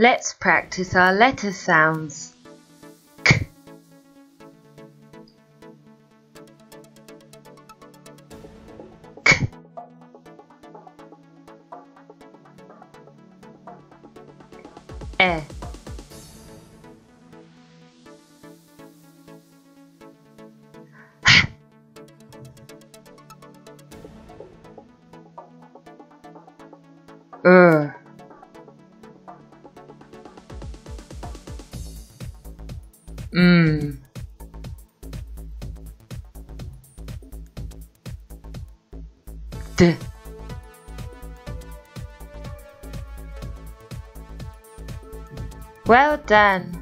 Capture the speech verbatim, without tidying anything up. Let's practice our letter sounds. K, k, e, h, er. Mm. D. Well done.